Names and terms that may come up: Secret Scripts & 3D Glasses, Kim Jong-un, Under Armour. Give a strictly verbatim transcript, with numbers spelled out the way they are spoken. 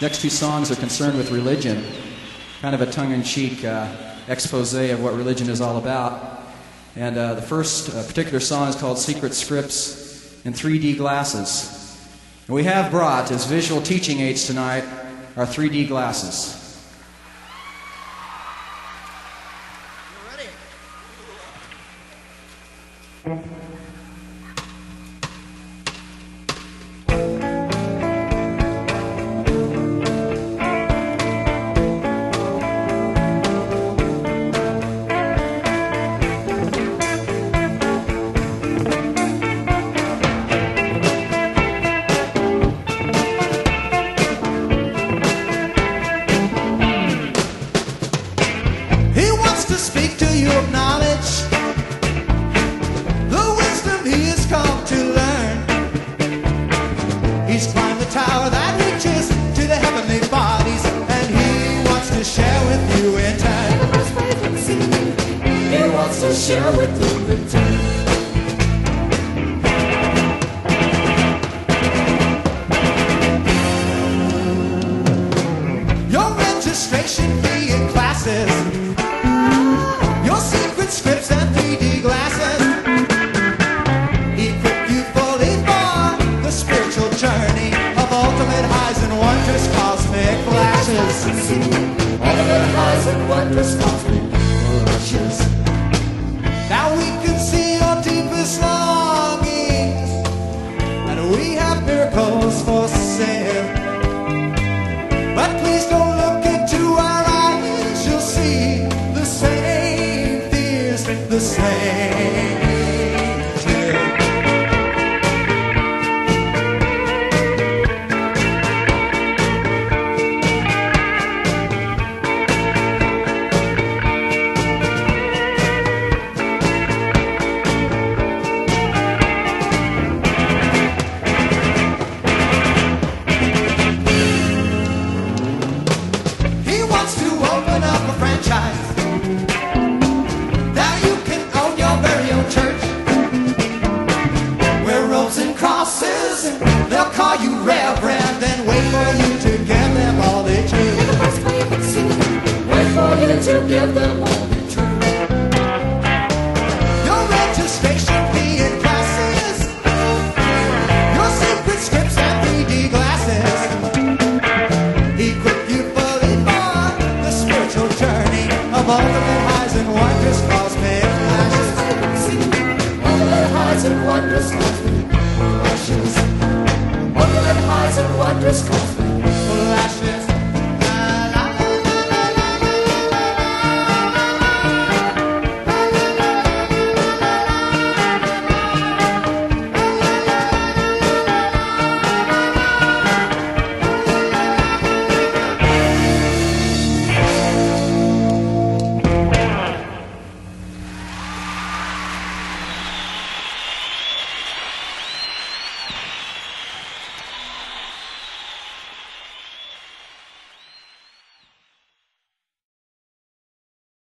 Next two songs are concerned with religion, kind of a tongue-in-cheek uh, expose of what religion is all about. And uh, the first uh, particular song is called Secret Scripts and three D Glasses. And we have brought, as visual teaching aids tonight, our three D glasses. You ready? Share with you the truth. Your registration fee and classes, your secret scripts and three D glasses equip you fully for the spiritual journey of ultimate highs and wondrous cosmic flashes. Ultimate highs and wondrous cosmic flashes. Now we can see your deepest longings, and we have miracles for sale. But please don't look into our eyes, you'll see the same fears, the same to give them all.